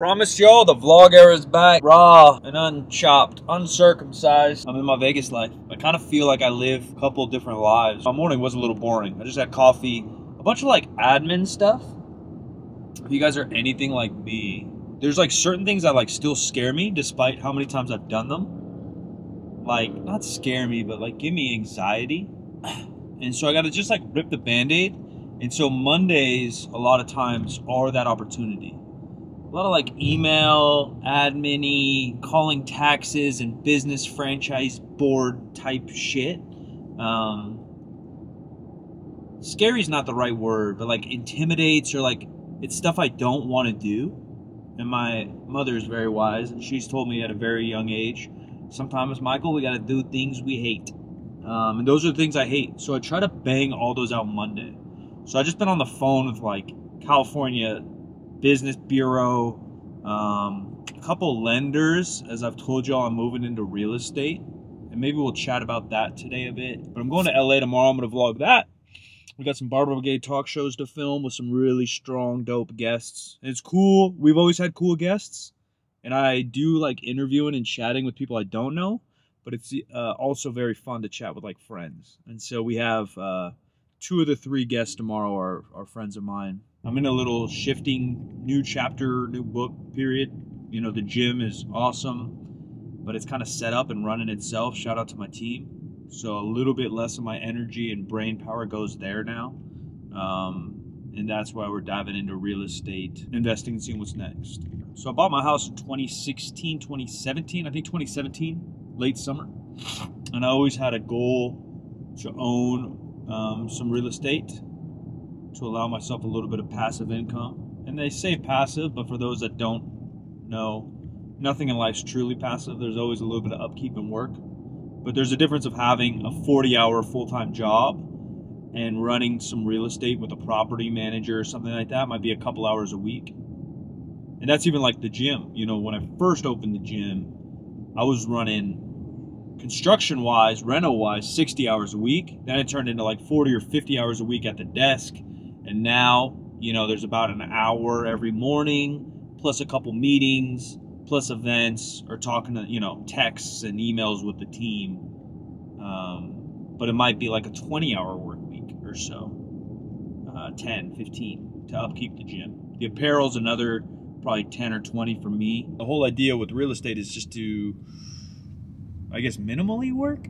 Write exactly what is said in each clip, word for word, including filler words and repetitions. Promise y'all the vlog era is back, raw and unchopped, uncircumcised. I'm in my Vegas life. I kind of feel like I live a couple different lives. My morning was a little boring. I just had coffee, a bunch of like admin stuff. If you guys are anything like me, there's like certain things that like still scare me despite how many times I've done them. Like, not scare me, but like give me anxiety. And so I gotta just like rip the band-aid. And so Mondays, a lot of times, are that opportunity. A lot of like email, admin-y, calling taxes and business franchise board type shit. Um, scary is not the right word, but like intimidates or like it's stuff I don't want to do. And my mother is very wise and she's told me at a very young age, sometimes, Michael, we got to do things we hate. Um, and those are the things I hate. So I try to bang all those out Monday. So I just been on the phone with like California Business Bureau, um, a couple lenders. As I've told y'all, I'm moving into real estate, and maybe we'll chat about that today a bit. But I'm going to L A tomorrow. I'm gonna vlog that. We got some Barbara Brigade talk shows to film with some really strong, dope guests. And it's cool. We've always had cool guests, and I do like interviewing and chatting with people I don't know. But it's uh, also very fun to chat with like friends. And so we have uh, two of the three guests tomorrow are, are friends of mine. I'm in a little shifting new chapter, new book period. You know, the gym is awesome, but it's kind of set up and running itself. Shout out to my team. So a little bit less of my energy and brain power goes there now. Um, and that's why we're diving into real estate, investing and seeing what's next. So I bought my house in twenty sixteen, twenty seventeen, I think twenty seventeen, late summer. And I always had a goal to own um, some real estate, to allow myself a little bit of passive income. And they say passive, but for those that don't know, nothing in life's truly passive. There's always a little bit of upkeep and work. But there's a difference of having a forty hour full-time job and running some real estate with a property manager or something like that. It might be a couple hours a week. And that's even like the gym. You know, when I first opened the gym, I was running construction-wise, reno-wise, sixty hours a week. Then it turned into like forty or fifty hours a week at the desk. And now, you know, there's about an hour every morning, plus a couple meetings, plus events, or talking to, you know, texts and emails with the team. Um, but it might be like a twenty hour work week or so, uh, ten, fifteen to upkeep the gym. The apparel's another probably ten or twenty for me. The whole idea with real estate is just to, I guess, minimally work?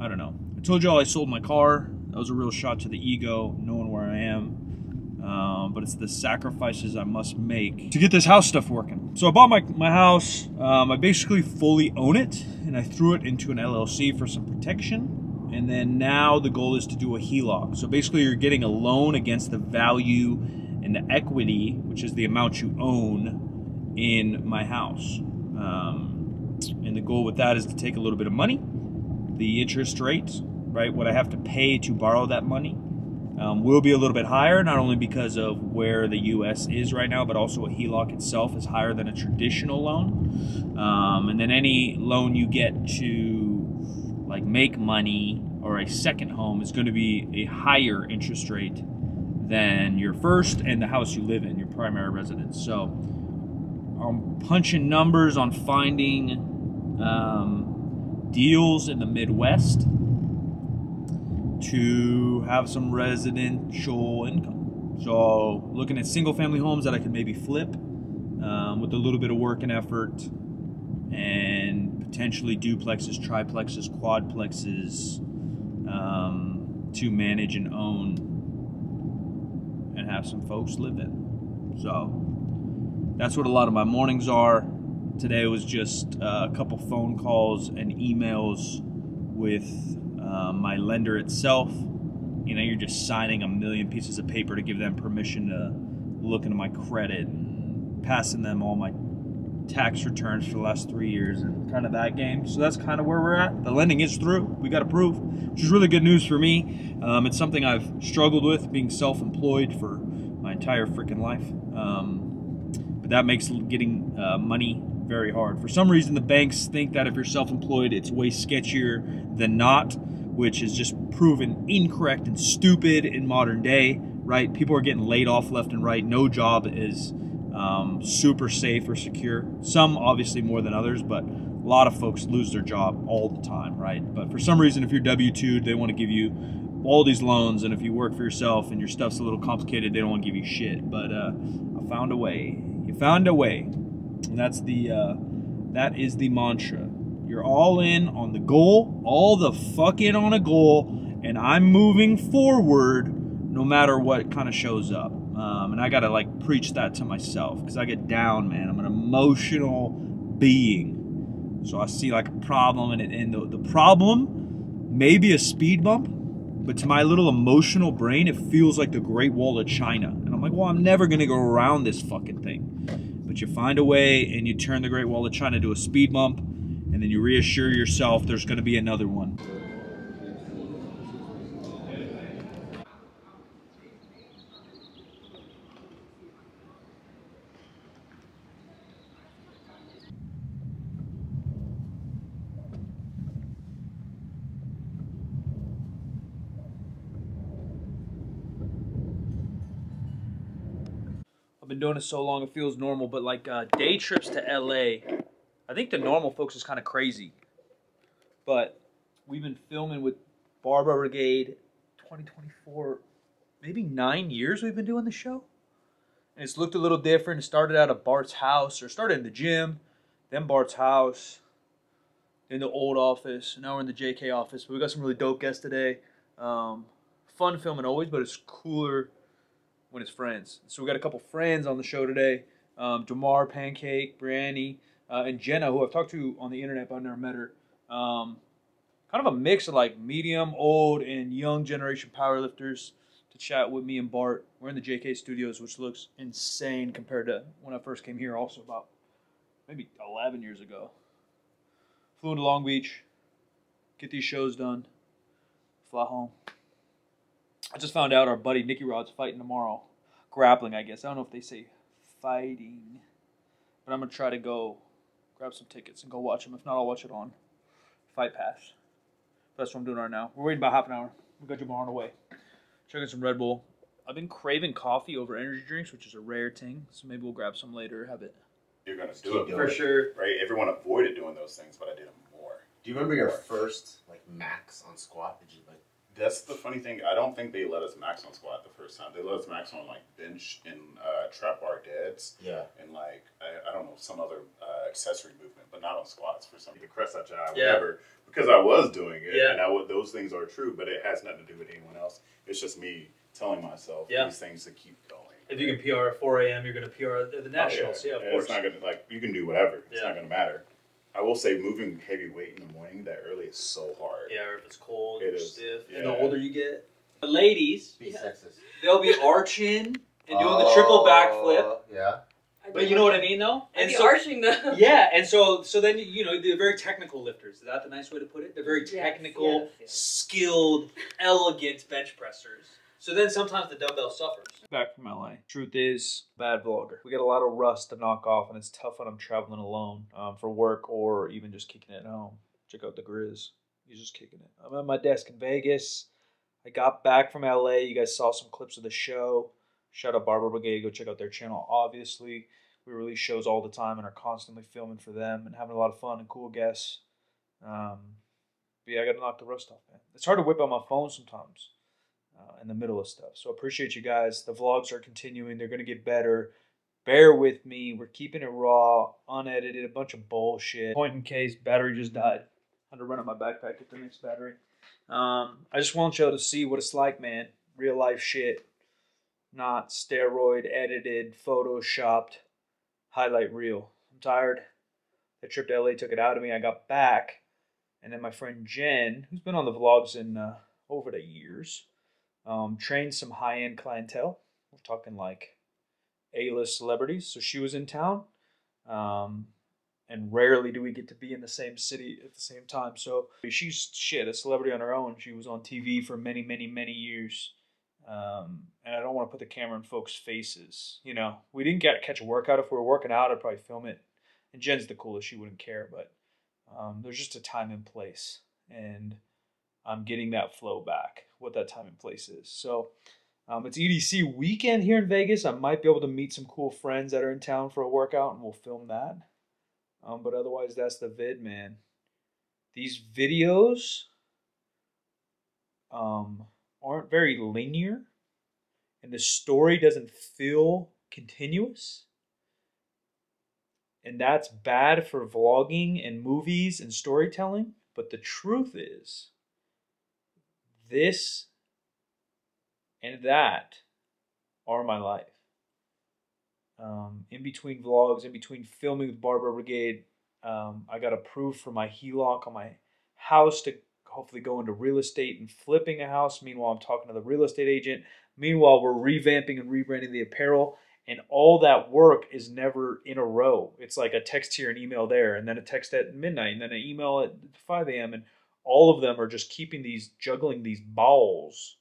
I don't know. I told y'all I sold my car. That was a real shot to the ego, knowing where I am. Um, but it's the sacrifices I must make to get this house stuff working. So I bought my, my house. Um, I basically fully own it, and I threw it into an L L C for some protection. And then now the goal is to do a H E L O C. So basically you're getting a loan against the value and the equity, which is the amount you own in my house. Um, and the goal with that is to take a little bit of money, the interest rate, right, what I have to pay to borrow that money um, will be a little bit higher, not only because of where the U S is right now, but also a H E L O C itself is higher than a traditional loan. Um, and then any loan you get to like make money or a second home is going to be a higher interest rate than your first and the house you live in, your primary residence. So I'm punching numbers on finding um, deals in the Midwest to have some residential income. So looking at single family homes that I could maybe flip um, with a little bit of work and effort, and potentially duplexes, triplexes, quadplexes um, to manage and own and have some folks live in. So that's what a lot of my mornings are. Today was just uh, a couple phone calls and emails with Uh, my lender itself. You know, you're just signing a million pieces of paper to give them permission to look into my credit, and passing them all my tax returns for the last three years and kind of that game. So that's kind of where we're at. The lending is through. We got approved, which is really good news for me. Um, it's something I've struggled with, being self-employed for my entire freaking life. Um, but that makes getting uh, money very hard. For some reason, the banks think that if you're self-employed, it's way sketchier than not, which is just proven incorrect and stupid in modern day, right? People are getting laid off left and right. No job is um, super safe or secure. Some obviously more than others, but a lot of folks lose their job all the time, right? But for some reason, if you're W two, they want to give you all these loans, and if you work for yourself and your stuff's a little complicated, they don't want to give you shit. But uh, I found a way. You found a way. And that's the, uh, that is the mantra. You're all in on the goal, all the fuck in on a goal, and I'm moving forward no matter what kind of shows up. Um, and I got to like preach that to myself, because I get down, man. I'm an emotional being. So I see like a problem, and, it, and the, the problem may be a speed bump, but to my little emotional brain, it feels like the Great Wall of China. And I'm like, well, I'm never going to go around this fucking thing. But you find a way, and you turn the Great Wall of China to a speed bump, and then you reassure yourself there's going to be another one. Been doing it so long it feels normal, but like uh, day trips to L A, I think the normal folks is kind of crazy, but we've been filming with Barbara Brigade twenty twenty-four, maybe nine years we've been doing the show, and it's looked a little different. It started out at Bart's house, or started in the gym, then Bart's house, then the old office, now we're in the J K office. But we got some really dope guests today. Um, fun filming always, but it's cooler when it's friends. So we got a couple friends on the show today. Um, Damar, Pancake, Brianni, uh, and Jenna, who I've talked to on the internet, but I've never met her. Um, kind of a mix of like medium, old, and young generation powerlifters to chat with me and Bart. We're in the J K studios, which looks insane compared to when I first came here, also about maybe eleven years ago. Flew into Long Beach, get these shows done, fly home. I just found out our buddy Nicky Rod's fighting tomorrow. Grappling, I guess. I don't know if they say fighting. But I'm going to try to go grab some tickets and go watch him. If not, I'll watch it on Fight Pass. That's what I'm doing right now. We're waiting about half an hour. We got Jamar on the way. Checking some Red Bull. I've been craving coffee over energy drinks, which is a rare thing. So maybe we'll grab some later, have it. You're going to do it. For sure. Right? Everyone avoided doing those things, but I did them more. Do you remember your first like max on squat? Did you like... That's the funny thing. I don't think they let us max on squat the first time. They let us max on, like, bench and uh, trap bar deads. Yeah. And, like, I, I don't know, some other uh, accessory movement, but not on squats for something. The crest up jab, yeah. Whatever. Because I was doing it, yeah. And I w those things are true, but it has nothing to do with anyone else. It's just me telling myself yeah. these things to keep going. If you can P R at four A M, you're going to P R at the Nationals. Oh, yeah. yeah, of yeah, course. It's not going to, like, you can do whatever. It's yeah. not going to matter. I will say moving heavy weight in the morning that early is so hard. Yeah, or if it's cold, it is stiff. Yeah. And the older you get, the ladies, be yeah, sexist. They'll be arching and doing uh, the triple backflip. Yeah. But you know what I mean, though. And I'd be so, arching though. Yeah, and so so then you know they're very technical lifters. Is that the nice way to put it? They're very technical, yes, yes. skilled, elegant bench pressers. So then sometimes the dumbbell suffers. Back from L A. Truth is, bad vlogger. We got a lot of rust to knock off, and it's tough when I'm traveling alone um, for work or even just kicking it at home. Check out the Grizz. He's just kicking it. I'm at my desk in Vegas. I got back from L A. You guys saw some clips of the show. Shout out Barbara Brigade. Go check out their channel, obviously. We release shows all the time and are constantly filming for them and having a lot of fun and cool guests. Um, but yeah, I got to knock the rust off, man. It's hard to whip out my phone sometimes. Uh, in the middle of stuff. So appreciate you guys. The vlogs are continuing. They're going to get better. Bear with me. We're keeping it raw, unedited, a bunch of bullshit. Point in case, battery just died. I had to run out my backpack, get the next battery. Um, I just want y'all to see what it's like, man. Real life shit. Not steroid, edited, photoshopped, highlight reel. I'm tired. The trip to L A took it out of me. I got back. And then my friend Jen, who's been on the vlogs in uh, over the years, Um, trained some high-end clientele. We're talking like A-list celebrities. So she was in town. Um, and rarely do we get to be in the same city at the same time. So she's, shit, a celebrity on her own. She was on T V for many, many, many years. Um, and I don't want to put the camera in folks' faces. You know, we didn't get catch a workout. If we were working out, I'd probably film it. And Jen's the coolest. She wouldn't care. But um, there's just a time and place. And I'm getting that flow back, what that time and place is. So Um, it's E D C weekend here in Vegas. I might be able to meet some cool friends that are in town for a workout, and we'll film that. Um, but otherwise, that's the vid, man. These videos um, aren't very linear, and the story doesn't feel continuous. And that's bad for vlogging and movies and storytelling. But the truth is, this and that are my life. Um, in between vlogs, in between filming with Barbara Brigade, um, I got approved for my HELOC on my house to hopefully go into real estate and flipping a house. Meanwhile, I'm talking to the real estate agent. Meanwhile, we're revamping and rebranding the apparel. And all that work is never in a row. It's like a text here, an email there, and then a text at midnight, and then an email at five A M And all of them are just keeping these, juggling these balls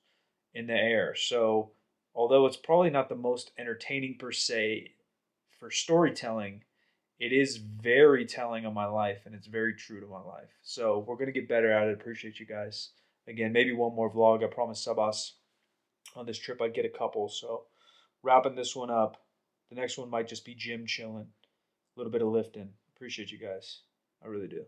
in the air. So although it's probably not the most entertaining per se for storytelling, it is very telling on my life, and it's very true to my life. So we're going to get better at it. Appreciate you guys. Again, maybe one more vlog. I promised Sabas on this trip I'd get a couple, so... Wrapping this one up. The next one might just be gym chilling, a little bit of lifting. Appreciate you guys. I really do.